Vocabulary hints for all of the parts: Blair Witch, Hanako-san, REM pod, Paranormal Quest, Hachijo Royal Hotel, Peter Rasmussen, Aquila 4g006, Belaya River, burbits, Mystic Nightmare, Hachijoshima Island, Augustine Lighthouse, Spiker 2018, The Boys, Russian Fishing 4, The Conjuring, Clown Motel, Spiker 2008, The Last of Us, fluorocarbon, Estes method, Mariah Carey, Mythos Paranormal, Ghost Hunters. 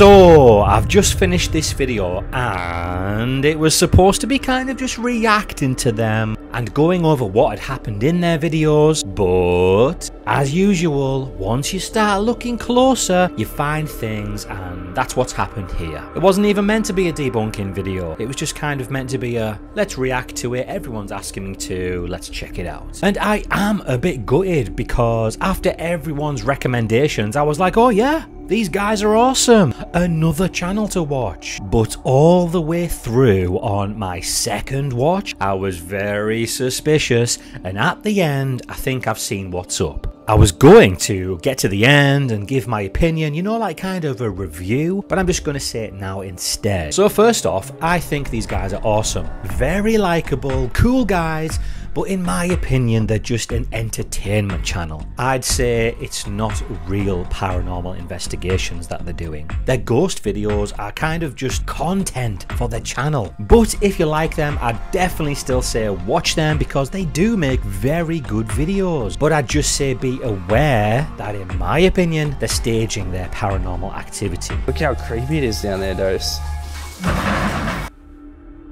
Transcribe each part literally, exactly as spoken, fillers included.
So I've just finished this video and it was supposed to be kind of just reacting to them and going over what had happened in their videos, but as usual, once you start looking closer you find things, and that's what's happened here. It wasn't even meant to be a debunking video, it was just kind of meant to be a let's react to it, everyone's asking me to, let's check it out. And I am a bit gutted because after everyone's recommendations I was like, oh yeah, these guys are awesome, another channel to watch. But all the way through on my second watch, I was very suspicious, and at the end, I think I've seen what's up. I was going to get to the end and give my opinion, you know, like kind of a review, but I'm just going to say it now instead. So first off, I think these guys are awesome. Very likeable, cool guys, but in my opinion, they're just an entertainment channel. I'd say it's not real paranormal investigations that they're doing. Their ghost videos are kind of just content for their channel. But if you like them, I'd definitely still say watch them because they do make very good videos. But I'd just say be aware that in my opinion, they're staging their paranormal activity. Look how creepy it is down there, Dose.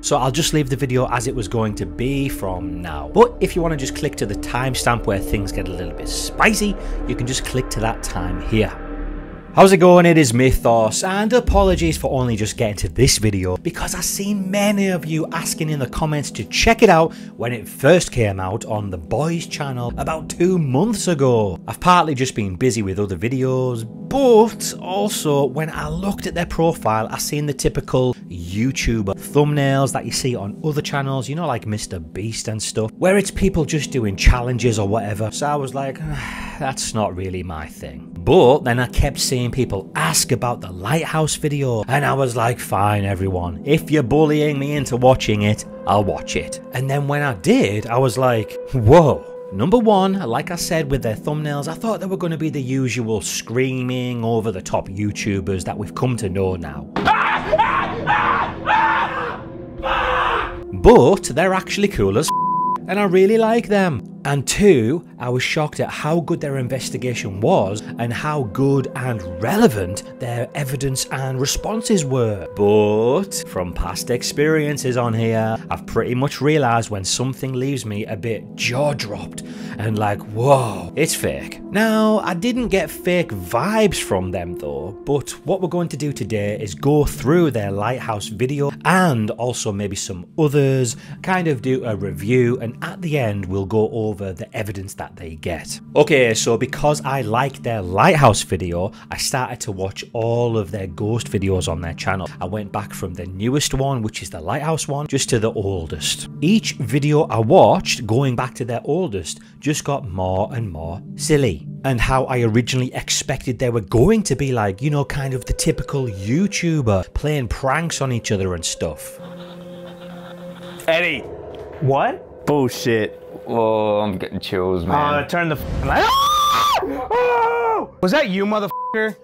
So I'll just leave the video as it was going to be from now. But if you want to just click to the timestamp where things get a little bit spicy, you can just click to that time here. How's it going? It is Mythos, and apologies for only just getting to this video because I've seen many of you asking in the comments to check it out when it first came out on the Boys channel about two months ago. I've partly just been busy with other videos, but also when I looked at their profile, I seen the typical YouTuber thumbnails that you see on other channels, you know, like Mister Beast and stuff, where it's people just doing challenges or whatever. So I was like, that's not really my thing. But then I kept seeing people ask about the lighthouse video, and I was like, fine everyone, if you're bullying me into watching it, I'll watch it. And then when I did, I was like, whoa. Number one, like I said with their thumbnails, I thought they were going to be the usual screaming over the top YouTubers that we've come to know now. But they're actually cool as f***. And I really like them. And two, I was shocked at how good their investigation was and how good and relevant their evidence and responses were. But from past experiences on here, I've pretty much realised when something leaves me a bit jaw-dropped and like, whoa, it's fake. Now, I didn't get fake vibes from them though, but what we're going to do today is go through their lighthouse video and also maybe some others, kind of do a review, and at the end we'll go over the evidence that they get. Okay, so because I liked their lighthouse video, I started to watch all of their ghost videos on their channel. I went back from the newest one, which is the lighthouse one, just to the oldest. Each video I watched going back to their oldest just got more and more silly. And how I originally expected they were going to be, like, you know, kind of the typical YouTuber playing pranks on each other and stuff. Eddie! What? Bullshit. Oh, I'm getting chills, man. Uh, turn the f light. Oh! Was that you, motherfucker?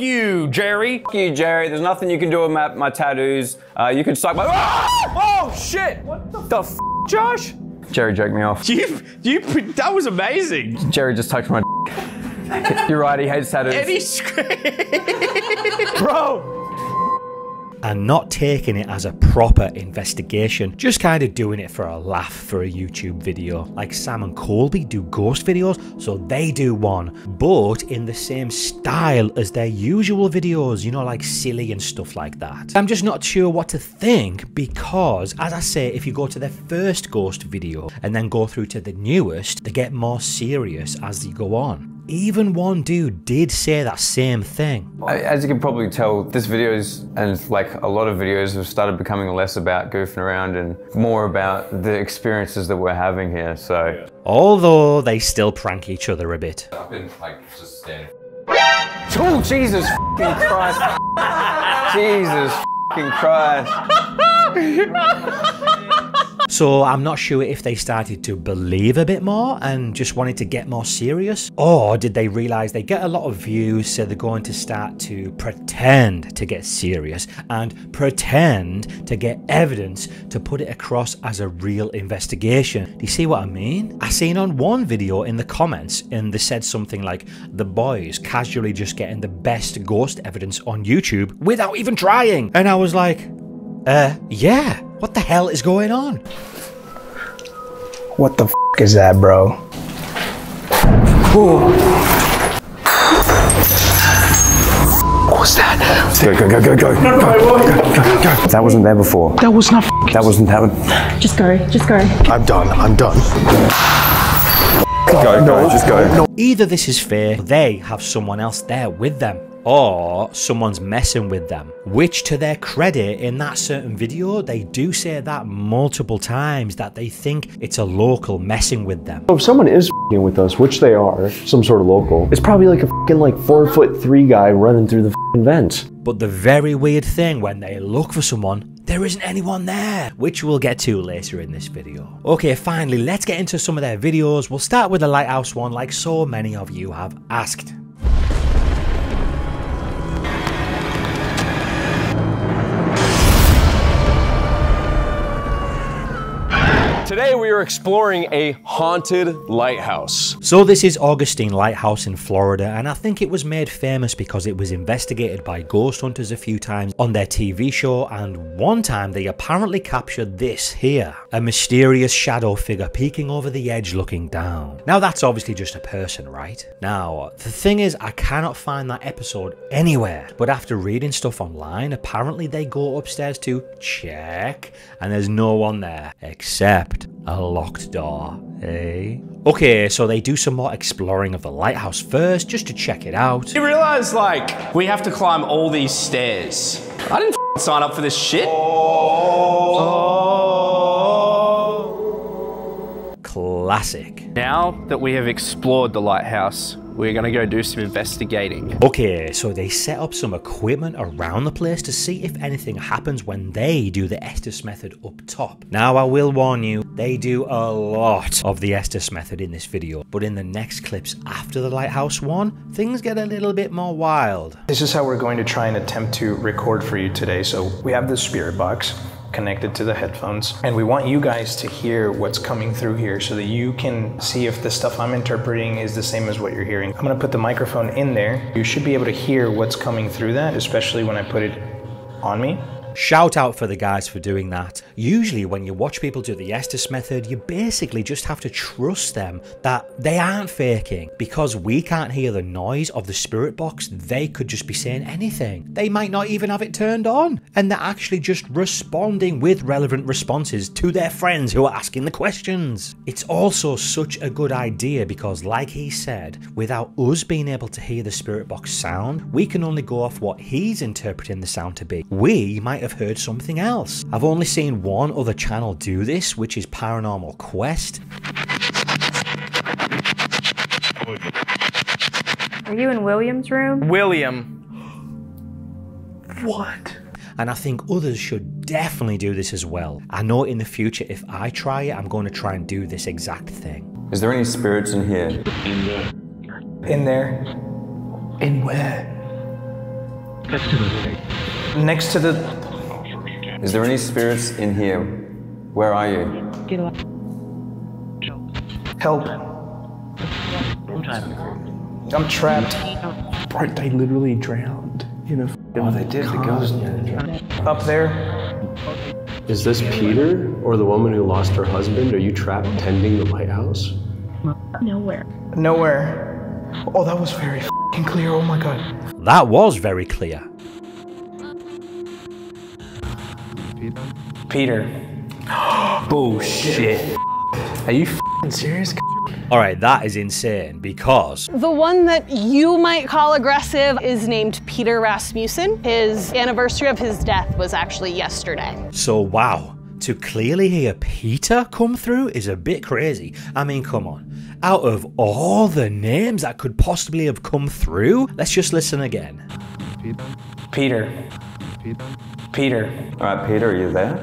You, Jerry. You, Jerry. There's nothing you can do with my, my tattoos. Uh, you can suck my. Oh shit! What the, the f, Josh? Jerry jerked me off. You, you. That was amazing. Jerry just touched my. You're right. He hates tattoos. And he screamed. Bro. And not taking it as a proper investigation, just kind of doing it for a laugh for a YouTube video. Like Sam and Colby do ghost videos, so they do one, but in the same style as their usual videos, you know, like silly and stuff like that. I'm just not sure what to think because, as I say, if you go to their first ghost video and then go through to the newest, they get more serious as you go on. Even one dude did say that same thing. As you can probably tell, this video is, and like a lot of videos, have started becoming less about goofing around and more about the experiences that we're having here, so. Yeah. Although they still prank each other a bit. I've been like just standing. Oh, Jesus f***ing Christ. Jesus f***ing Christ. So I'm not sure if they started to believe a bit more and just wanted to get more serious, or did they realize they get a lot of views, so they're going to start to pretend to get serious and pretend to get evidence to put it across as a real investigation. Do you see what I mean? I seen on one video in the comments, and they said something like, "The Boys casually just getting the best ghost evidence on YouTube without even trying." And I was like, uh, yeah, what the hell is going on? What the f is that, bro? What's that? Go, go, go, go, go, no, go, go, go, go, go. That wasn't there before. That was not f that wasn't happening. Just go, just go. I'm done, I'm done. Go, no, just go. No. Either this is fear, they have someone else there with them, or someone's messing with them, which to their credit in that certain video, they do say that multiple times, that they think it's a local messing with them. If someone is f***ing with us, which they are, some sort of local, it's probably like a f***ing like four foot three guy running through the f***ing vents. But the very weird thing, when they look for someone, there isn't anyone there, which we'll get to later in this video. Okay, finally, let's get into some of their videos. We'll start with the lighthouse one, like so many of you have asked. Today we are exploring a haunted lighthouse. So this is Augustine Lighthouse in Florida, and I think it was made famous because it was investigated by ghost hunters a few times on their T V show, and one time they apparently captured this here, a mysterious shadow figure peeking over the edge looking down. Now that's obviously just a person, right? Now, the thing is, I cannot find that episode anywhere, but after reading stuff online, apparently they go upstairs to check, and there's no one there, except a locked door, eh? Okay, so they do some more exploring of the lighthouse first, just to check it out. You realize, like, we have to climb all these stairs. I didn't f***ing sign up for this shit. Oh. Oh. Classic. Now that we have explored the lighthouse, we're gonna go do some investigating. Okay, so they set up some equipment around the place to see if anything happens when they do the Estes method up top. Now I will warn you, they do a lot of the Estes method in this video, but in the next clips after the lighthouse one, things get a little bit more wild. This is how we're going to try and attempt to record for you today. So we have the spirit box connected to the headphones, and we want you guys to hear what's coming through here so that you can see if the stuff I'm interpreting is the same as what you're hearing. I'm gonna put the microphone in there. You should be able to hear what's coming through that, especially when I put it on me. Shout out for the guys for doing that. Usually when you watch people do the Estes method, you basically just have to trust them that they aren't faking, because we can't hear the noise of the spirit box. They could just be saying anything. They might not even have it turned on, and they're actually just responding with relevant responses to their friends who are asking the questions. It's also such a good idea because, like he said, without us being able to hear the spirit box sound, we can only go off what he's interpreting the sound to be. We might have heard something else. I've only seen one other channel do this, which is Paranormal Quest. Are you in William's room? William. What? And I think others should definitely do this as well. I know in the future, if I try it, I'm going to try and do this exact thing. Is there any spirits in here? In there. In there? In where? Next to the... Next to the... Is there any spirits in here? Where are you? Help. I'm trapped. Aren't they literally drowned? You know, oh, they did. The ghost. Up there. Is this Peter or the woman who lost her husband? Are you trapped tending the lighthouse? Nowhere. Nowhere. Oh, that was very f***ing clear. Oh my God. That was very clear. Peter. Bullshit. Are you f***ing serious? Alright, that is insane because... The one that you might call aggressive is named Peter Rasmussen. His anniversary of his death was actually yesterday. So wow, to clearly hear Peter come through is a bit crazy. I mean, come on. Out of all the names that could possibly have come through, let's just listen again. Peter. Peter. Peter. Peter. All right, Peter, are you there?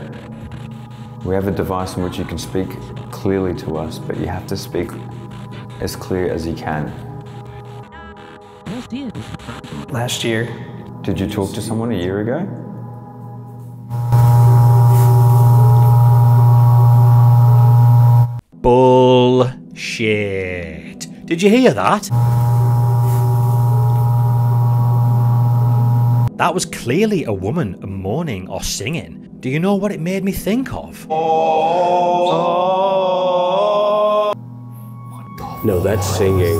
We have a device in which you can speak clearly to us, but you have to speak as clear as you can. Last year. Did you talk to someone a year ago? Bullshit. Did you hear that? That was clearly a woman mourning or singing. Do you know what it made me think of? Oh. Oh. No, that's singing.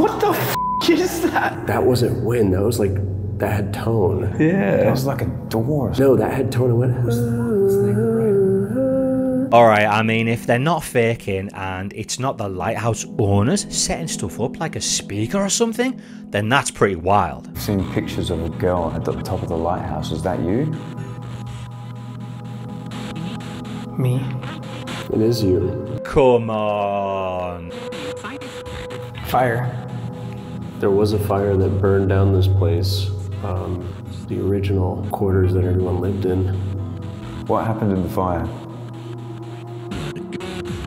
What the f is that? That wasn't wind, that was like, that had tone. Yeah. That was like a door. No, that had tone and went. Alright, I mean, if they're not faking and it's not the lighthouse owners setting stuff up like a speaker or something, then that's pretty wild. I've seen pictures of a girl at the top of the lighthouse. Is that you? Me. It is you. Come on. Fire. There was a fire that burned down this place. Um, the original quarters that everyone lived in. What happened in the fire?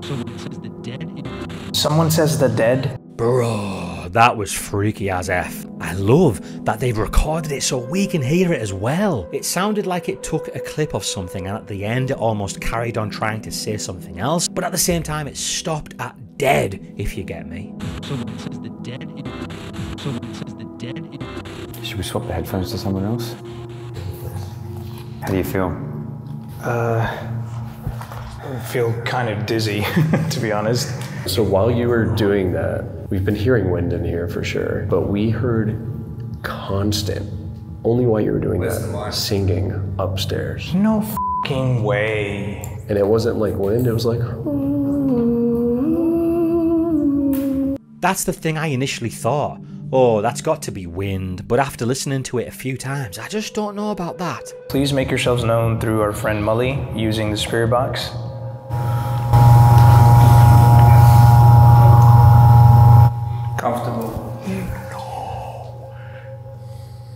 Someone says the dead. Someone says the dead? Bro, that was freaky as F. I love that they've recorded it so we can hear it as well. It sounded like it took a clip of something and at the end it almost carried on trying to say something else, but at the same time it stopped at dead, if you get me. Someone says the dead. Someone says the dead. Should we swap the headphones to someone else? How do you feel? Uh, I feel kind of dizzy, to be honest. So while you were doing that, we've been hearing wind in here for sure, but we heard constant, only while you were doing Listen that, singing upstairs. No f***ing way. And it wasn't like wind, it was like... That's the thing I initially thought. Oh, that's got to be wind, but after listening to it a few times, I just don't know about that. Please make yourselves known through our friend Mully using the spirit box.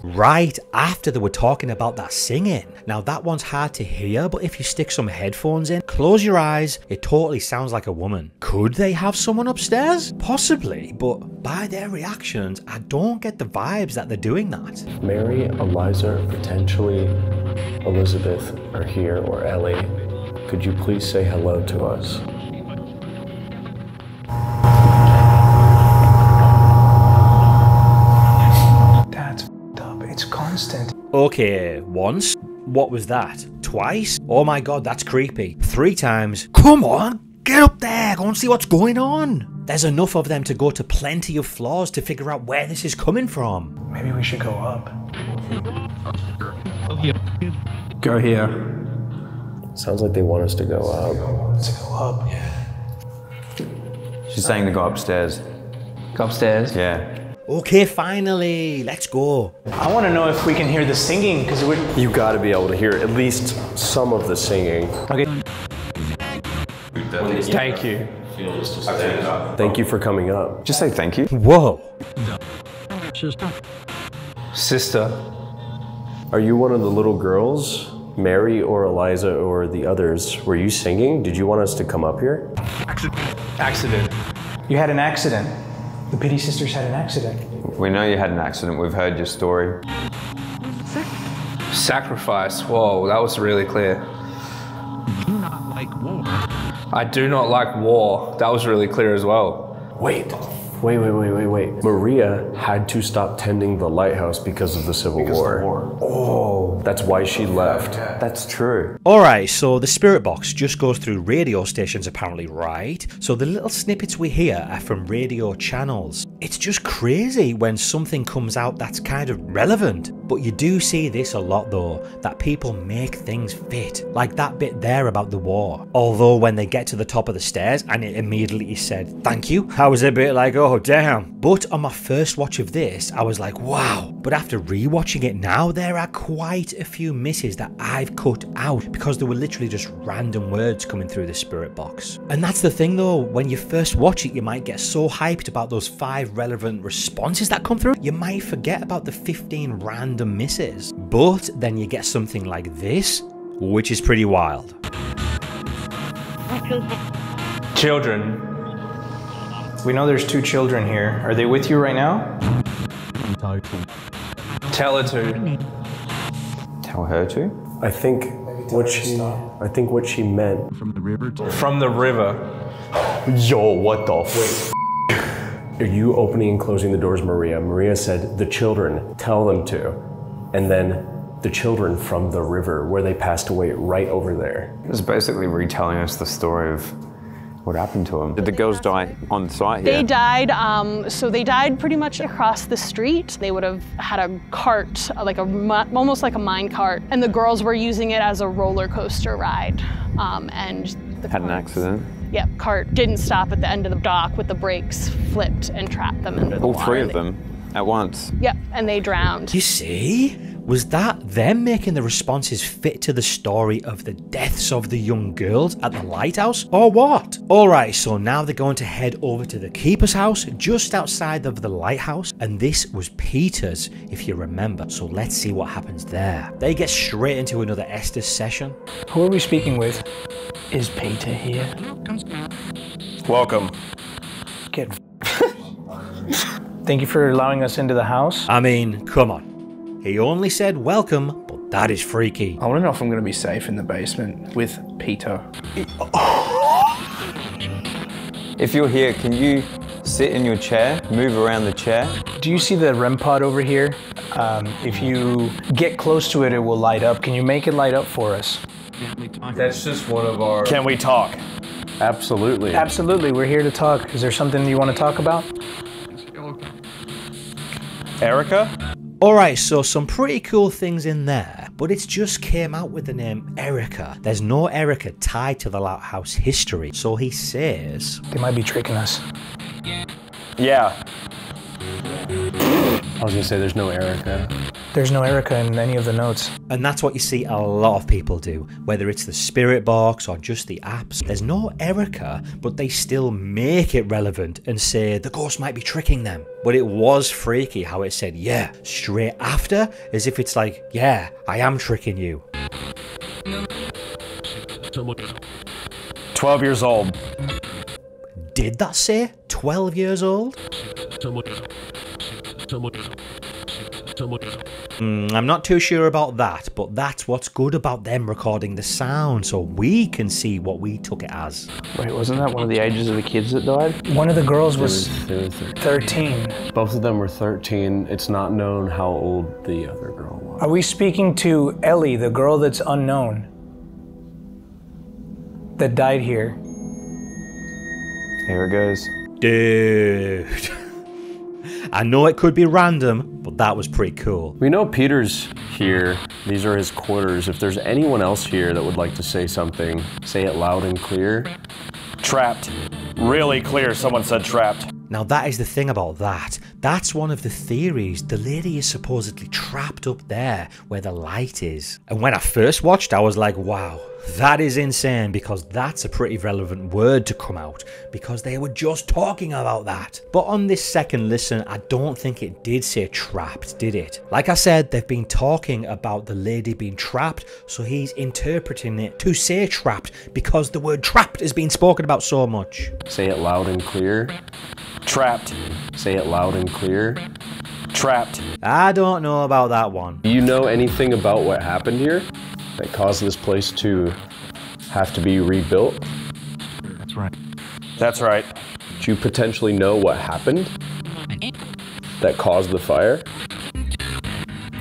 Right after they were talking about that singing. Now that one's hard to hear, but if you stick some headphones in, close your eyes, it totally sounds like a woman. Could they have someone upstairs? Possibly, but by their reactions, I don't get the vibes that they're doing that. Mary, Eliza, potentially Elizabeth are here, or Ellie. Could you please say hello to us? Okay, once? What was that? Twice? Oh my god, that's creepy. Three times? Come on, get up there, go and see what's going on. There's enough of them to go to plenty of floors to figure out where this is coming from. Maybe we should go up. Go here. Sounds like they want us to go up. Let's go up, yeah. She's saying to go upstairs. Go upstairs? Yeah. Okay, finally, let's go. I want to know if we can hear the singing, because we you got to be able to hear at least some of the singing. Okay. Thank you. Thank you for coming up. Just say thank you. Whoa. Sister. Are you one of the little girls, Mary or Eliza or the others? Were you singing? Did you want us to come up here? Accident. You had an accident. The Pity Sisters had an accident. We know you had an accident. We've heard your story. Sacrifice. Whoa, that was really clear. Do not like war. I do not like war. That was really clear as well. Wait. Wait, wait, wait, wait, wait. Maria had to stop tending the lighthouse because of the Civil because War. The war. Oh, that's why she left. Yeah, yeah. That's true. Alright, so the spirit box just goes through radio stations apparently, right? So the little snippets we hear are from radio channels. It's just crazy when something comes out that's kind of relevant. But you do see this a lot though, that people make things fit. Like that bit there about the war. Although when they get to the top of the stairs and it immediately said, thank you, I was a bit like, oh, Oh damn. But on my first watch of this, I was like, wow. But after rewatching it now, there are quite a few misses that I've cut out because there were literally just random words coming through the spirit box. And that's the thing though, when you first watch it, you might get so hyped about those five relevant responses that come through, you might forget about the fifteen random misses. But then you get something like this, which is pretty wild. Children. We know there's two children here. Are they with you right now? Tell her to. Tell her to? I think what she, I think what she meant. From the river to. From the river. Yo, what the f? Are you opening and closing the doors, Maria? Maria said, the children, tell them to. And then the children from the river, where they passed away, right over there. It's basically retelling us the story of what happened to them. Did the girls die on site here? They died, um, so they died pretty much across the street. They would have had a cart, like a, almost like a mine cart, and the girls were using it as a roller coaster ride. Um, and the Had cars, an accident? Yep, cart didn't stop at the end of the dock with the brakes flipped and trapped them under the water. All three of them at once? Yep, and they drowned. You see? Was that them making the responses fit to the story of the deaths of the young girls at the lighthouse, or what? Alright, so now they're going to head over to the keeper's house, just outside of the lighthouse, and this was Peter's, if you remember, so let's see what happens there. They get straight into another Estes session. Who are we speaking with? Is Peter here? Welcome. Get Thank you for allowing us into the house. I mean, come on. He only said welcome, but that is freaky. I want to know if I'm going to be safe in the basement with Peter. If you're here, can you sit in your chair, move around the chair? Do you see the R E M pod over here? Um, if you get close to it, it will light up. Can you make it light up for us? That's just one of our... Can we talk? Absolutely. Absolutely. We're here to talk. Is there something you want to talk about? Erica? Alright, so some pretty cool things in there, but it just came out with the name Erica. There's no Erica tied to the lighthouse history, so he says... They might be tricking us. Yeah. I was gonna say there's no Erica. There's no Erica in any of the notes. And that's what you see a lot of people do, whether it's the spirit box or just the apps. There's no Erica, but they still make it relevant and say the ghost might be tricking them. But it was freaky how it said, yeah, straight after, as if it's like, yeah, I am tricking you. twelve years old. Did that say twelve years old? Mm, I'm not too sure about that, but that's what's good about them recording the sound, so we can see what we took it as. Wait, wasn't that one of the ages of the kids that died? One of the girls was, was thirteen. Both of them were thirteen. It's not known how old the other girl was. Are we speaking to Ellie, the girl that's unknown? That died here. Here it goes. Dude. I know it could be random, but that was pretty cool. We know Peter's here. These are his quarters. If there's anyone else here that would like to say something, say it loud and clear. Trapped. Really clear, someone said trapped. Now that is the thing about that. That's one of the theories. The lady is supposedly trapped up there where the light is. And when I first watched, I was like, wow, that is insane, because that's a pretty relevant word to come out, because they were just talking about that. But on this second listen, I don't think it did say trapped, did it? Like I said, they've been talking about the lady being trapped, so he's interpreting it to say trapped, because the word trapped is being spoken about so much. Say it loud and clear. Trapped. Say it loud and clear. Trapped. I don't know about that one. Do you know anything about what happened here that caused this place to have to be rebuilt? That's right. That's right. Do you potentially know what happened that caused the fire?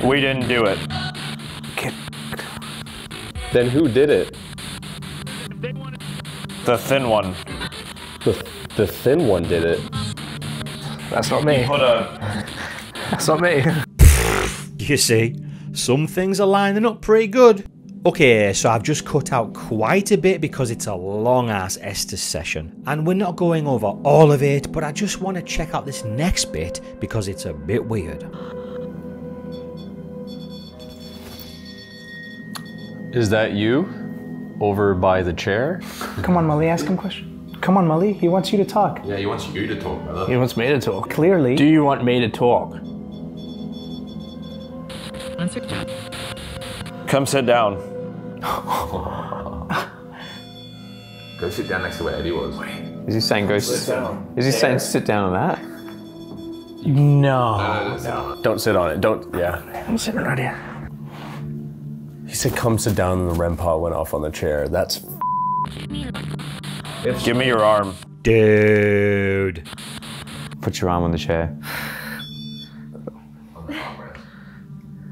We didn't do it. Then who did it? The thin one. The, th the thin one did it. That's not me. Hold on. That's not me. You see, some things are lining up pretty good. Okay, so I've just cut out quite a bit because it's a long-ass Estes session. And we're not going over all of it, but I just want to check out this next bit because it's a bit weird. Is that you? Over by the chair? Come on, Molly, ask him a question. Come on, Molly, he wants you to talk. Yeah, he wants you to talk, brother. He wants me to talk. Clearly. Do you want me to talk? Answer. Come sit down. Go sit down next to where Eddie was. Wait. Is he saying go sit down? Is he yeah. saying sit down on that? No. No, no, no, no. Don't sit on it. Don't. Yeah. I'm sitting right here. He said, "Come sit down," and the R E M pod went off on the chair. That's. It's Give me your arm, dude. Put your arm on the chair.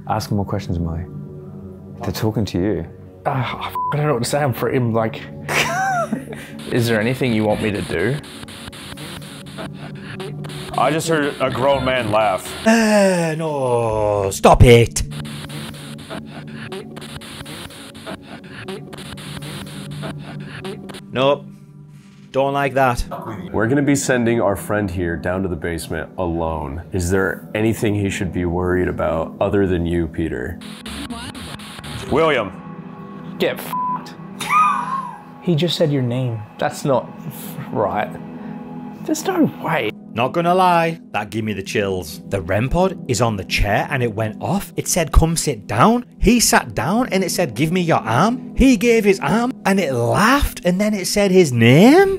Ask more questions, Molly. They're talking to you. Uh, I don't know what to say. I'm pretty like. Is there anything you want me to do? I just heard a grown man laugh. Uh, no, stop it. Nope, don't like that. We're gonna be sending our friend here down to the basement alone. Is there anything he should be worried about other than you, Peter? William. Get f***ed. He just said your name. That's not right. There's no way. Not gonna lie, that gave me the chills. The R E M pod is on the chair and it went off. It said, "Come sit down." He sat down and it said, "Give me your arm." He gave his arm and it laughed and then it said his name.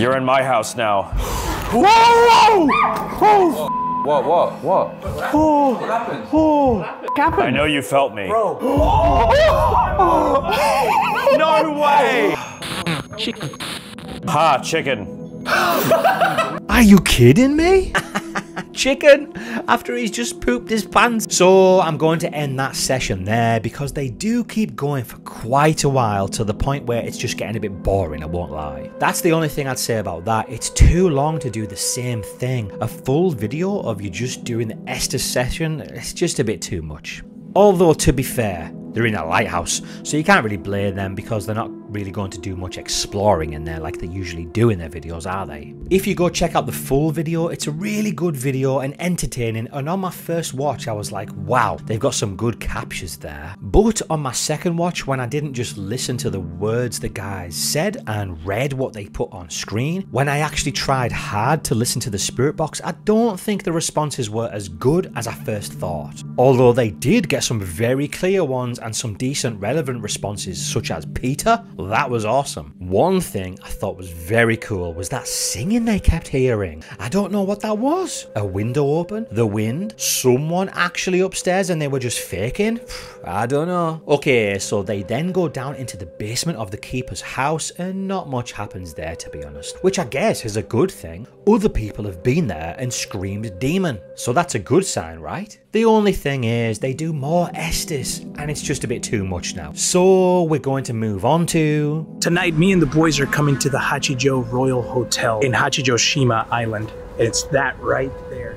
You're in my house now. Whoa! Whoa! Whoa! What? What? What? Oh! What happened? Oh! What happened? I know you felt me. Bro. Oh. No way! Chicken. Ha! Chicken. Are you kidding me? Chicken after he's just pooped his pants. So I'm going to end that session there because they do keep going for quite a while to the point where it's just getting a bit boring, I won't lie. That's the only thing I'd say about that. It's too long to do the same thing. A full video of you just doing the Estes session, it's just a bit too much. Although to be fair, they're in a lighthouse, so you can't really blame them because they're not really going to do much exploring in there like they usually do in their videos, are they? If you go check out the full video, it's a really good video and entertaining, and on my first watch I was like, wow, they've got some good captures there. But on my second watch, when I didn't just listen to the words the guys said and read what they put on screen, when I actually tried hard to listen to the spirit box, I don't think the responses were as good as I first thought. Although they did get some very clear ones and some decent relevant responses, such as Peter. Well, that was awesome. One thing I thought was very cool was that singing they kept hearing. I don't know what that was. A window open, the wind, someone actually upstairs and they were just faking. I don't know. Okay, so they then go down into the basement of the keeper's house and not much happens there, to be honest, which I guess is a good thing. Other people have been there and screamed demon, so that's a good sign, right? The only thing is they do more Estes and it's just a bit too much now. So we're going to move on to... Tonight, me and the boys are coming to the Hachijo Royal Hotel in Hachijoshima Island. It's that right there.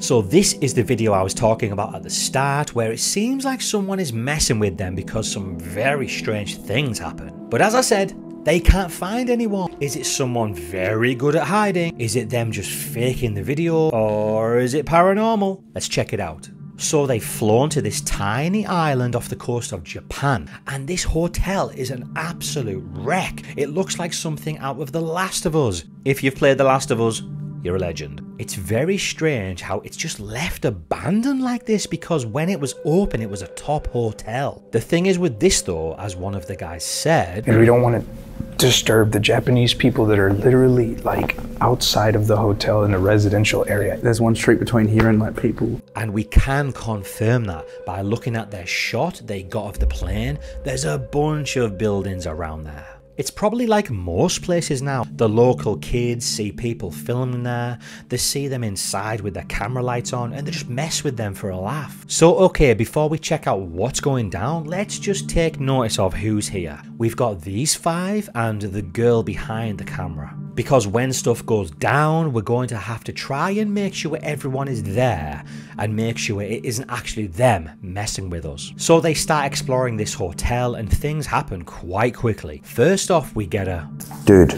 So this is the video I was talking about at the start where it seems like someone is messing with them because some very strange things happen. But as I said, they can't find anyone. Is it someone very good at hiding? Is it them just faking the video? Or is it paranormal? Let's check it out. So they've flown to this tiny island off the coast of Japan, and this hotel is an absolute wreck. It looks like something out of The Last of Us. If you've played The Last of Us, you're a legend. It's very strange how it's just left abandoned like this because when it was open, it was a top hotel. The thing is with this though, as one of the guys said, and we don't want to disturb the Japanese people that are literally like outside of the hotel in a residential area. There's one street between here and like people. And we can confirm that by looking at their shot they got of the plane. There's a bunch of buildings around there. It's probably like most places now. The local kids see people filming there, they see them inside with their camera lights on and they just mess with them for a laugh. So okay, before we check out what's going down, let's just take notice of who's here. We've got these five and the girl behind the camera. Because when stuff goes down, we're going to have to try and make sure everyone is there and make sure it isn't actually them messing with us. So they start exploring this hotel and things happen quite quickly. First off, we get a... Dude.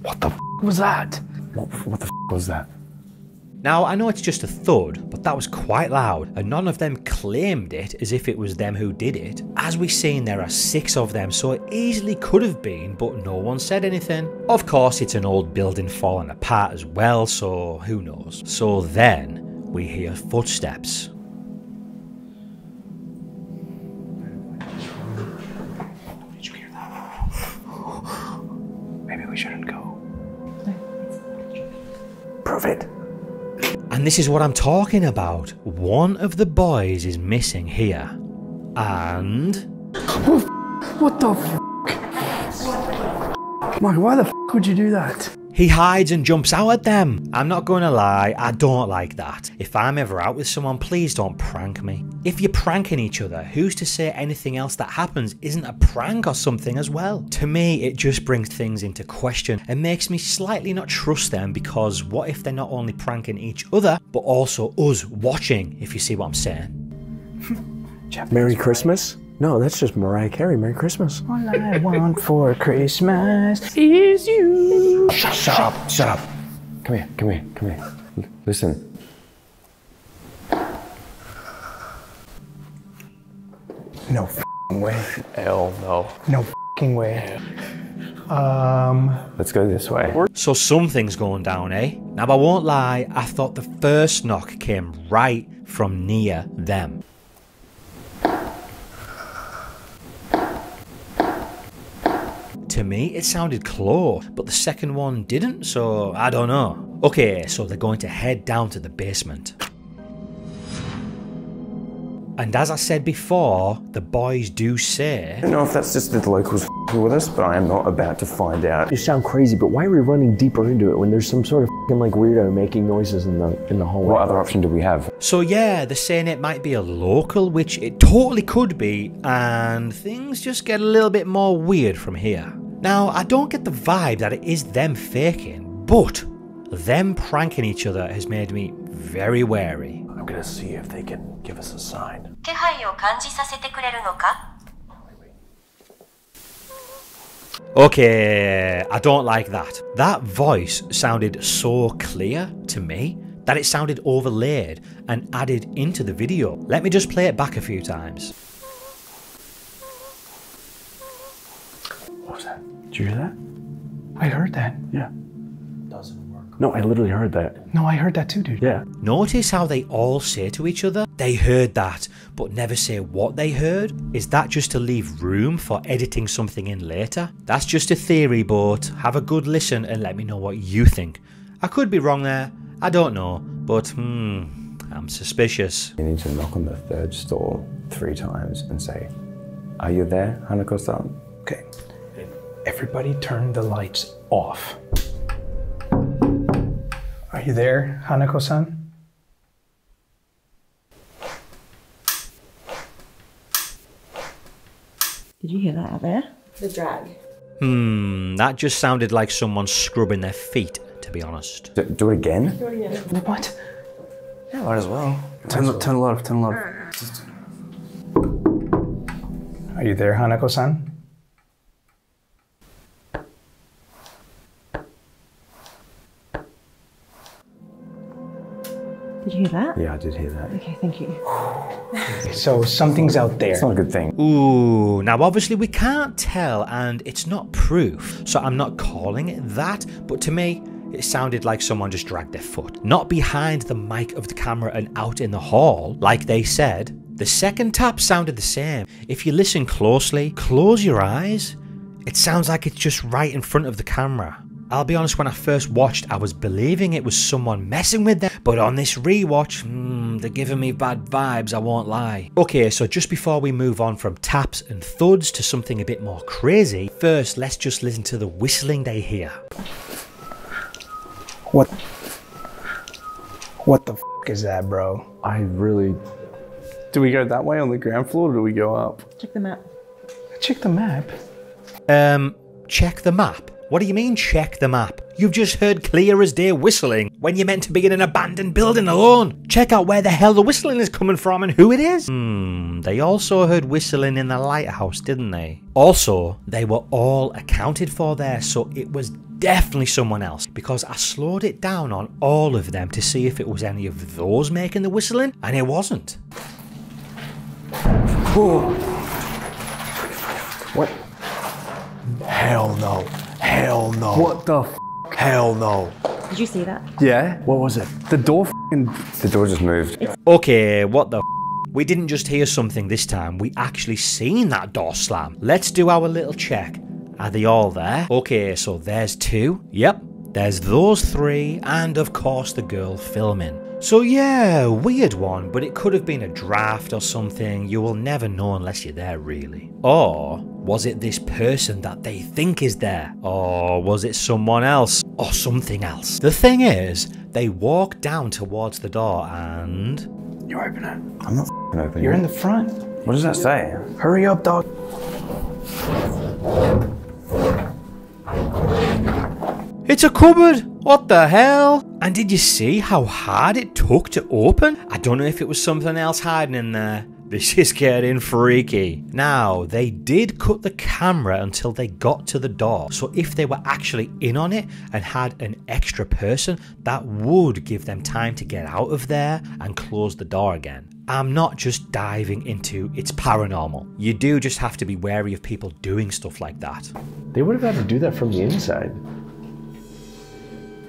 What the f was that? What, what the f was that? Now, I know it's just a thud, but that was quite loud, and none of them claimed it as if it was them who did it. As we've seen, there are six of them, so it easily could have been, but no one said anything. Of course, it's an old building falling apart as well, so who knows. So then, we hear footsteps. of it. And this is what I'm talking about. One of the boys is missing here. And... Oh, f what the f? Mike, why the f would you do that? He hides and jumps out at them. I'm not going to lie, I don't like that. If I'm ever out with someone, please don't prank me. If you're pranking each other, who's to say anything else that happens isn't a prank or something as well? To me, it just brings things into question and makes me slightly not trust them, because what if they're not only pranking each other, but also us watching, if you see what I'm saying. Merry Christmas? No, that's just Mariah Carey. Merry Christmas. All I want for Christmas is you. Shut, shut up, shut up. Come here, come here, come here. L listen. No f***ing way. Hell no. No f***ing way. Um, Let's go this way. So something's going down, eh? Now, I won't lie, I thought the first knock came right from near them. To me, it sounded close, but the second one didn't, so I don't know. Okay, so they're going to head down to the basement. And as I said before, the boys do say... I don't know if that's just the locals f***ing with us, but I am not about to find out. You sound crazy, but why are we running deeper into it when there's some sort of f***ing like weirdo making noises in the, in the hallway? What other option do we have? So yeah, they're saying it might be a local, which it totally could be, and things just get a little bit more weird from here. Now, I don't get the vibe that it is them faking, but them pranking each other has made me very wary. I'm gonna see if they can give us a sign. Okay, I don't like that. That voice sounded so clear to me that it sounded overlaid and added into the video. Let me just play it back a few times. What was that? Did you hear that? I heard that. Yeah. Doesn't work. No, I literally heard that. No, I heard that too, dude. Yeah. Notice how they all say to each other, they heard that, but never say what they heard. Is that just to leave room for editing something in later? That's just a theory, but have a good listen and let me know what you think. I could be wrong there. I don't know, but hmm, I'm suspicious. You need to knock on the third store three times and say, "Are you there, Hanako-san?" Okay. Everybody turn the lights off. Are you there, Hanako-san? Did you hear that out there? The drag. Hmm, that just sounded like someone scrubbing their feet, to be honest. Do, do it again? Do it again. What? Yeah, might as well. Turn it turn off, turn it off. Are you there, Hanako-san? Did you hear that? Yeah, I did hear that. Okay, thank you. So something's out there. It's not a good thing. Ooh, now obviously we can't tell and it's not proof, so I'm not calling it that, but to me, it sounded like someone just dragged their foot. Not behind the mic of the camera and out in the hall, like they said. The second tap sounded the same. If you listen closely, close your eyes, it sounds like it's just right in front of the camera. I'll be honest, when I first watched, I was believing it was someone messing with them, but on this rewatch, hmm, they're giving me bad vibes, I won't lie. Okay, so just before we move on from taps and thuds to something a bit more crazy, first, let's just listen to the whistling they hear. What? What the f*** is that, bro? I really... Do we go that way on the ground floor, or do we go up? Check the map. Check the map? Um, check the map? What do you mean, check the map? You've just heard clear as day whistling when you're meant to be in an abandoned building alone. Check out where the hell the whistling is coming from and who it is. Hmm, they also heard whistling in the lighthouse, didn't they? Also, they were all accounted for there, so it was definitely someone else, because I slowed it down on all of them to see if it was any of those making the whistling, and it wasn't. Whoa. What? Hell no. Hell no. What the f***? Hell no. Did you see that? Yeah. What was it? The door f***ing... The door just moved. It's okay, what the f***? We didn't just hear something this time. We actually seen that door slam. Let's do our little check. Are they all there? Okay, so there's two. Yep. There's those three, and of course the girl filming. So yeah, weird one, but it could have been a draft or something. You will never know unless you're there, really. Or was it this person that they think is there? Or was it someone else? Or something else? The thing is, they walk down towards the door and... You open it. I'm not f***ing opening it. You're in the front. What does that say? Hurry up, dog. It's a cupboard! What the hell? And did you see how hard it took to open? I don't know if it was something else hiding in there. This is getting freaky. Now, they did cut the camera until they got to the door. So if they were actually in on it and had an extra person, that would give them time to get out of there and close the door again. I'm not just diving into it's paranormal. You do just have to be wary of people doing stuff like that. They would have had to do that from the inside.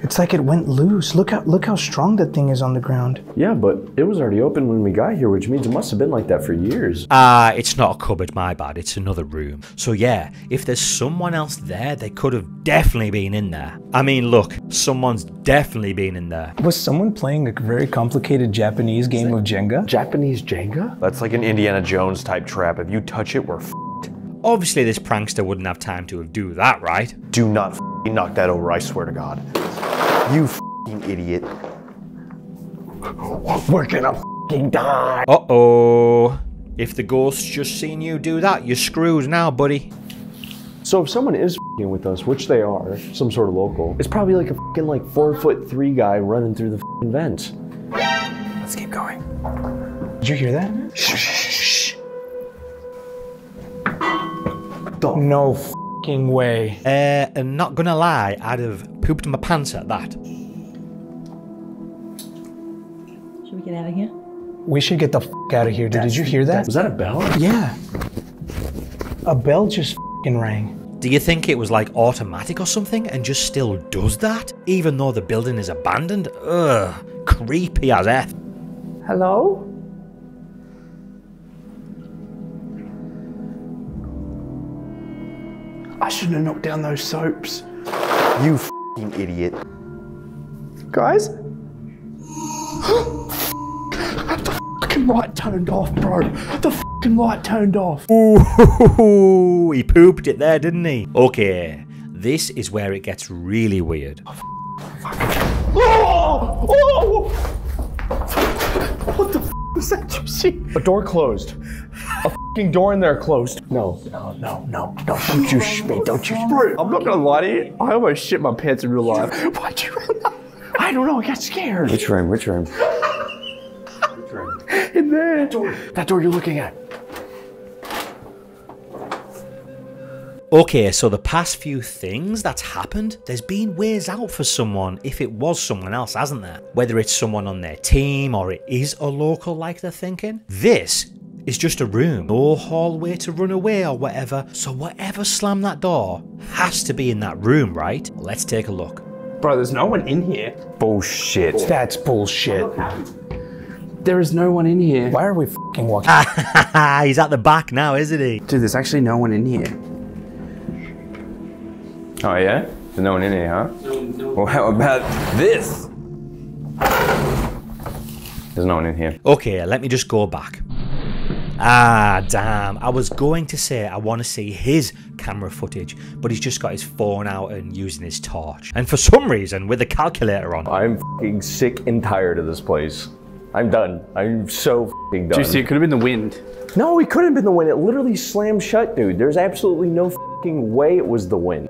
It's like it went loose. Look how, look how strong that thing is on the ground. Yeah, but it was already open when we got here, which means it must have been like that for years. Ah, uh, it's not a cupboard, my bad. It's another room. So yeah, if there's someone else there, they could have definitely been in there. I mean, look, someone's definitely been in there. Was someone playing a very complicated Japanese game of Jenga? Japanese Jenga? That's like an Indiana Jones type trap. If you touch it, we're f***ed. Obviously, this prankster wouldn't have time to do that, right? Do not f***ing knock that over, I swear to God. You f***ing idiot. We're gonna f***ing die. Uh-oh. If the ghost's just seen you do that, you're screwed now, buddy. So if someone is f***ing with us, which they are, some sort of local, it's probably like a f***ing like four foot three guy running through the f***ing vents. Let's keep going. Did you hear that? Shh, shh, shh. Don't. No f***ing way. Uh, I'm not gonna lie, I'd have pooped my pants at that. Should we get out of here? We should get the f out of here, dude. Did you hear that? Was that a bell? Yeah. A bell just f***ing rang. Do you think it was like automatic or something and just still does that? Even though the building is abandoned? Ugh. Creepy as F. Hello? I shouldn't have knocked down those soaps. You f idiot. Guys? The fucking light turned off, bro. The fucking light turned off. Ooh, he pooped it there, didn't he? Okay, this is where it gets really weird. Oh, oh. What the f was that you see? A door closed. A fucking door in there closed. No, no, no, no, no. Don't you sh me, don't you sh I'm not gonna lie to you. I almost shit my pants in real life. Why'd you run out? I don't know, I got scared. Which room, which room? Which room? In there. That door, that door you're looking at. Okay, so the past few things that's happened, there's been ways out for someone if it was someone else, hasn't there? Whether it's someone on their team or it is a local like they're thinking. This is just a room. No hallway to run away or whatever, so whatever slammed that door has to be in that room, right? Let's take a look. Bro, there's no one in here. Bullshit. That's bullshit. There is no one in here. Why are we fucking walking? He's at the back now, isn't he? Dude, there's actually no one in here. Oh yeah? There's no one in here, huh? No, no. Well, how about this? There's no one in here. Okay, let me just go back. Ah, damn. I was going to say I want to see his camera footage, but he's just got his phone out and using his torch. And for some reason, with the calculator on. I'm f***ing sick and tired of this place. I'm done. I'm so f***ing done. Do you see, it could have been the wind. No, it couldn't have been the wind. It literally slammed shut, dude. There's absolutely no f***ing way it was the wind.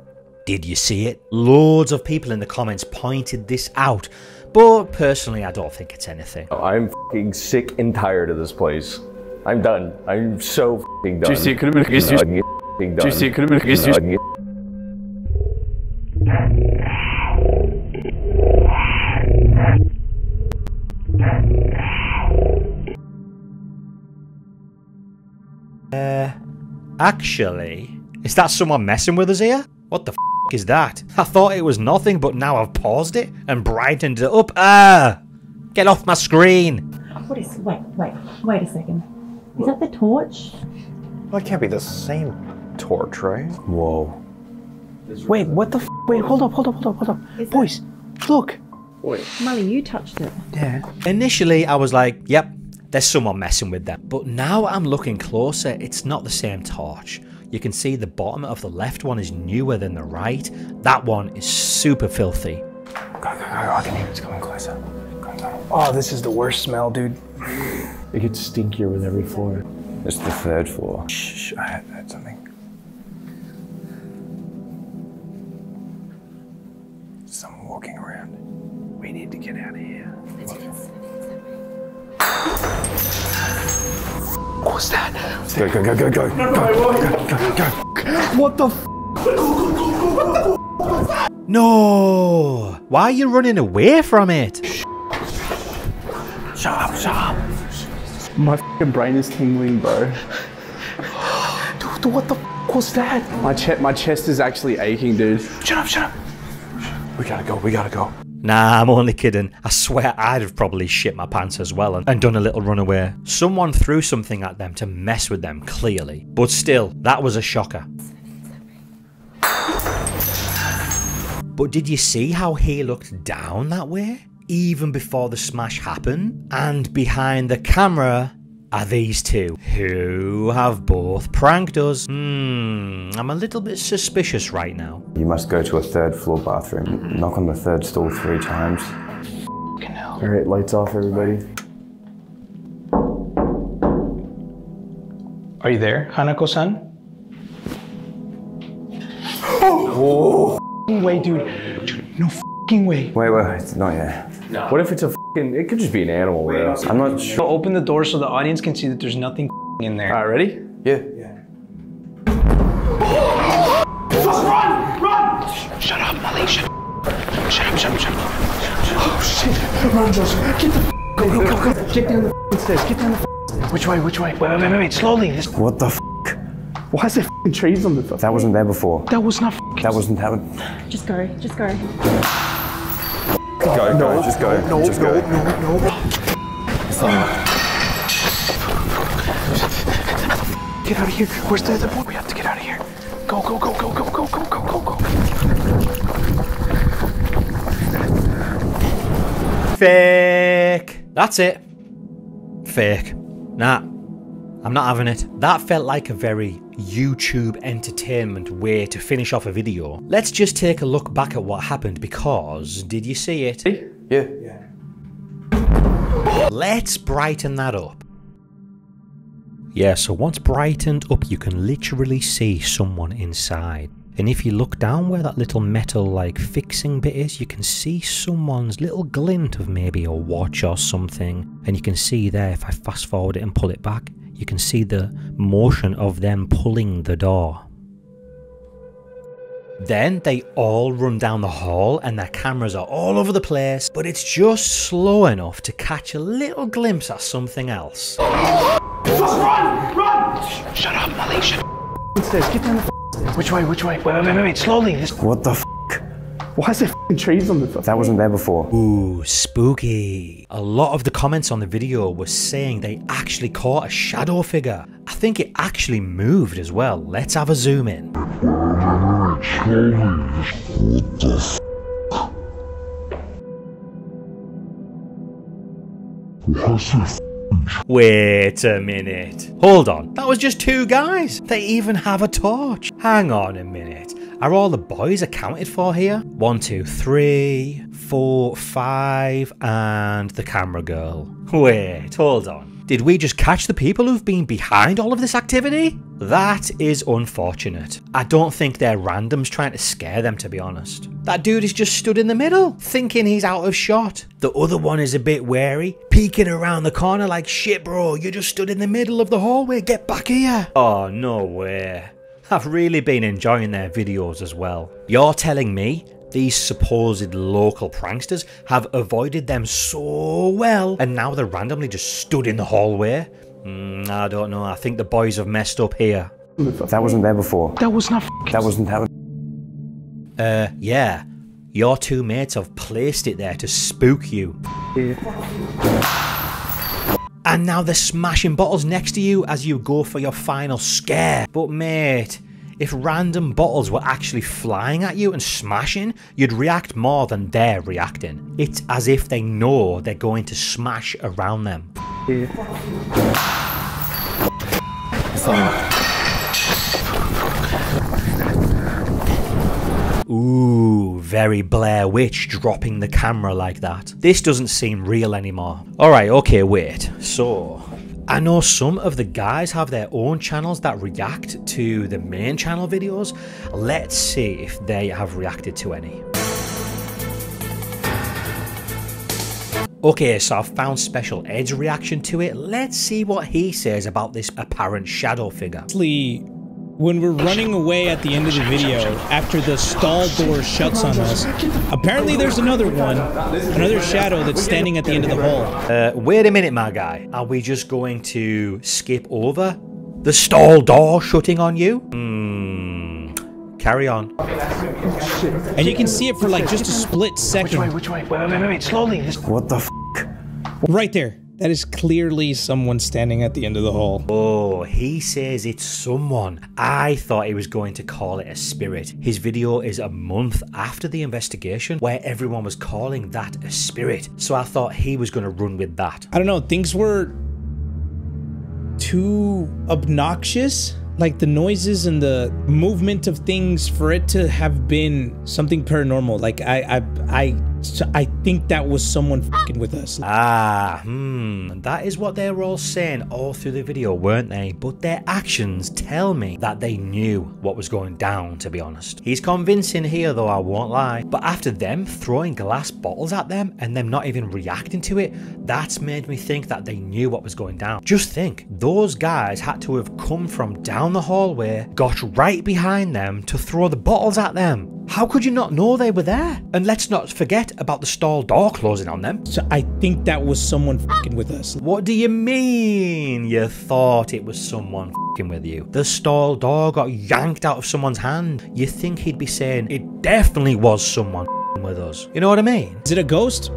Did you see it? Loads of people in the comments pointed this out, but personally, I don't think it's anything. I'm f***ing sick and tired of this place. I'm done. I'm so f***ing done. Do you see it could have been a done. Do you see it could have been a Uh, actually, is that someone messing with us here? What the f***? Is that? I thought it was nothing, but now I've paused it and brightened it up. Ah! Get off my screen! What is? Wait, wait, wait a second. Is that the torch? Well, it can't be the same torch, right? Whoa. Wait, what the f? Wait, hold up, hold up, hold up, hold up. Boys, look. Wait. Molly, you touched it. Yeah. Initially, I was like, yep, there's someone messing with them. But now I'm looking closer, it's not the same torch. You can see the bottom of the left one is newer than the right. That one is super filthy. Go, go, go, I can hear it's coming closer. Go, go. Oh, this is the worst smell, dude. It gets stinkier with every floor. It's the third floor. Shh, shh, I heard something. Someone walking around. We need to get out of here. Let's get What's that? What's that? Go, go, go, go, go. No, no, go, go, go, go, go. What the f? Go, go, go, go, go. No! Why are you running away from it? Shut up, shut up. My f***ing brain is tingling, bro. Dude, what the f was that? My, che my chest is actually aching, dude. Shut up, shut up. We gotta go, we gotta go. Nah, I'm only kidding. I swear I'd have probably shit my pants as well and, and done a little runaway. Someone threw something at them to mess with them, clearly. But still, that was a shocker. But did you see how he looked down that way? Even before the smash happened? And behind the camera are these two, who have both pranked us. Hmm, I'm a little bit suspicious right now. You must go to a third floor bathroom. Mm-hmm. Knock on the third stall three times. Fucking hell. All right, lights off, everybody. Are you there, Hanako-san? Oh! Whoa! Way, dude. Dude, no fucking way. Wait, wait, it's not yet. No. What if it's a fucking, it could just be an animal, bro. I'm not sure. Open the door so the audience can see that there's nothing in there. All right, ready? Yeah. Yeah. Run! Run! Shut up, Molly. Shut up. Shut up, shut up, shut up. Oh, shit. Run, Joseph. Get the f***. Go, go, go, go. Get down the f***ing stairs. Get down the f***ing stairs. Which way, which way? Wait, wait, wait, wait. Slowly. This what the f***? Why is there f***ing trees on the top? That wasn't there before. That was not f***ing. That wasn't that one. Just go. Just go. Go, go, no, just go. No, just go. No, no, no, no. Get out of here. Where's the other boy? We have to get out of here. Go, go, go, go, go, go, go, go, go, go. Fake. That's it. Fake. Nah. I'm not having it. That felt like a very YouTube entertainment way to finish off a video. Let's just take a look back at what happened because, did you see it? Yeah. Yeah. Let's brighten that up. Yeah, so once brightened up, you can literally see someone inside. And if you look down where that little metal-like fixing bit is, you can see someone's little glint of maybe a watch or something. And you can see there, if I fast forward it and pull it back, you can see the motion of them pulling the door. Then they all run down the hall and their cameras are all over the place, but it's just slow enough to catch a little glimpse at something else. Run! Run! Shut up, Molly. Shut up. Stairs. Get down the stairs. Which way, which way? Wait, wait, wait, wait. Slowly. This what the f? Why is there f***ing trees on the floor? That wasn't there before. Ooh, spooky. A lot of the comments on the video were saying they actually caught a shadow figure. I think it actually moved as well. Let's have a zoom in. What the f***? Why is there f***ing trees? Wait a minute. Hold on. That was just two guys. They even have a torch. Hang on a minute. Are all the boys accounted for here? One, two, three, four, five, and the camera girl. Wait, hold on. Did we just catch the people who've been behind all of this activity? That is unfortunate. I don't think they're randoms trying to scare them, to be honest. That dude is just stood in the middle, thinking he's out of shot. The other one is a bit wary, peeking around the corner like, shit, bro, you just stood in the middle of the hallway, get back here. Oh, no way. I've really been enjoying their videos as well. You're telling me these supposed local pranksters have avoided them so well and now they're randomly just stood in the hallway? Mm, I don't know, I think the boys have messed up here. That wasn't there before. That was not f***ing. That wasn't there. Uh, yeah. Your two mates have placed it there to spook you. Yeah. And now they're smashing bottles next to you as you go for your final scare. But mate, If random bottles were actually flying at you and smashing, you'd react more than they're reacting. It's as if they know they're going to smash around them. Ooh, very Blair Witch dropping the camera like that. This doesn't seem real anymore. Alright, okay, wait. So, I know some of the guys have their own channels that react to the main channel videos. Let's see if they have reacted to any. Okay, so I've found Special Ed's reaction to it. Let's see what he says about this apparent shadow figure. Lee. When we're running away at the end of the video, after the stall door shuts on us, apparently there's another one, another shadow that's standing at the end of the hall. Uh, wait a minute, my guy. Are we just going to skip over the stall door shutting on you? Mm, carry on. And you can see it for like just a split second. Which way, which way? Wait, wait, wait, slowly. What the f***? Right there. That is clearly someone standing at the end of the hall. Oh, he says it's someone. I thought he was going to call it a spirit. His video is a month after the investigation where everyone was calling that a spirit. So I thought he was going to run with that. I don't know. Things were too obnoxious. Like the noises and the movement of things for it to have been something paranormal. Like I, I, I, I think that was someone fucking with us. Ah, hmm. That is what they were all saying all through the video, weren't they? But their actions tell me that they knew what was going down, to be honest. He's convincing here though, I won't lie. But after them throwing glass bottles at them and them not even reacting to it, that's made me think that they knew what was going down. Just think, those guys had to have come from down down the hallway, got right behind them to throw the bottles at them. How could you not know they were there? And let's not forget about the stall door closing on them. So I think that was someone fucking with us. What do you mean you thought it was someone fucking with you? The stall door got yanked out of someone's hand. You think he'd be saying it definitely was someone fucking with us. You know what I mean? Is it a ghost?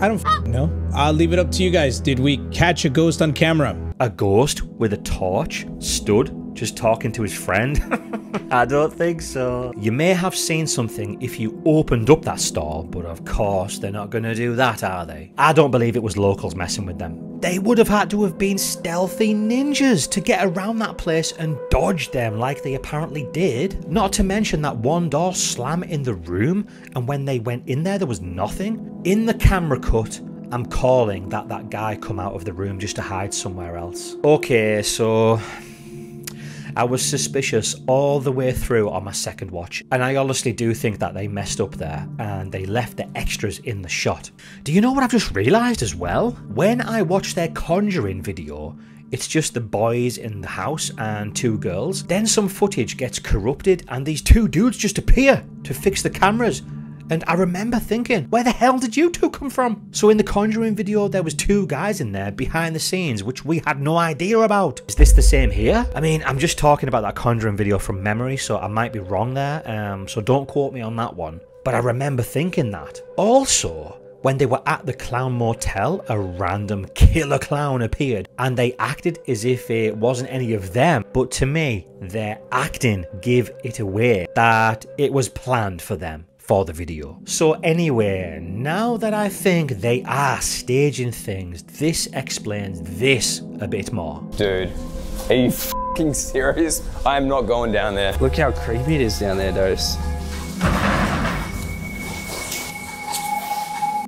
I don't f***ing know. I'll leave it up to you guys. Did we catch a ghost on camera? A ghost with a torch stood just talking to his friend? I don't think so. You may have seen something if you opened up that stall, but of course they're not going to do that, are they? I don't believe it was locals messing with them. They would have had to have been stealthy ninjas to get around that place and dodge them like they apparently did. Not to mention that one door slam in the room, and when they went in there, there was nothing. In the camera cut, I'm calling that that guy come out of the room just to hide somewhere else. Okay, so I was suspicious all the way through on my second watch, and I honestly do think that they messed up there and they left the extras in the shot. Do you know what I've just realised as well? When I watched their Conjuring video, it's just the boys in the house and two girls. Then some footage gets corrupted and these two dudes just appear to fix the cameras. And I remember thinking, where the hell did you two come from? So in the Conjuring video, there was two guys in there behind the scenes, which we had no idea about. Is this the same here? I mean, I'm just talking about that Conjuring video from memory, so I might be wrong there. Um, so don't quote me on that one. But I remember thinking that. Also, when they were at the Clown Motel, a random killer clown appeared and they acted as if it wasn't any of them. But to me, their acting gave it away that it was planned for them. For the video. So anyway, now that I think they are staging things, this explains this a bit more. Dude, are you f***ing serious? I'm not going down there. Look how creepy it is down there, Dose.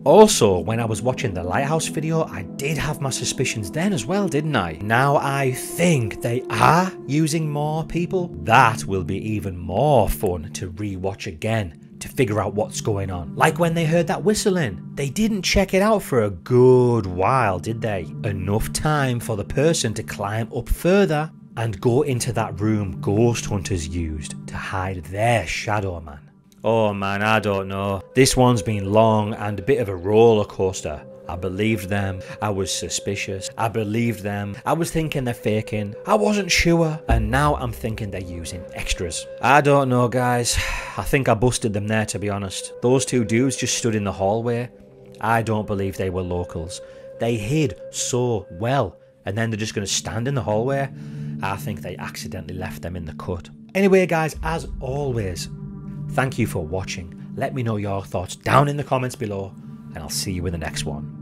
Also, when I was watching the Lighthouse video, I did have my suspicions then as well, didn't I? Now I think they are using more people. That will be even more fun to re-watch again. To figure out what's going on. Like when they heard that whistling, they didn't check it out for a good while, did they? Enough time for the person to climb up further and go into that room ghost hunters used to hide their shadow man. Oh man, I don't know. This one's been long and a bit of a roller coaster. I believed them. I was suspicious. I believed them. I was thinking they're faking. I wasn't sure. And now I'm thinking they're using extras. I don't know, guys. I think I busted them there, to be honest. Those two dudes just stood in the hallway. I don't believe they were locals. They hid so well. And then they're just going to stand in the hallway. I think they accidentally left them in the cut. Anyway guys, as always, thank you for watching. Let me know your thoughts down in the comments below, and I'll see you in the next one.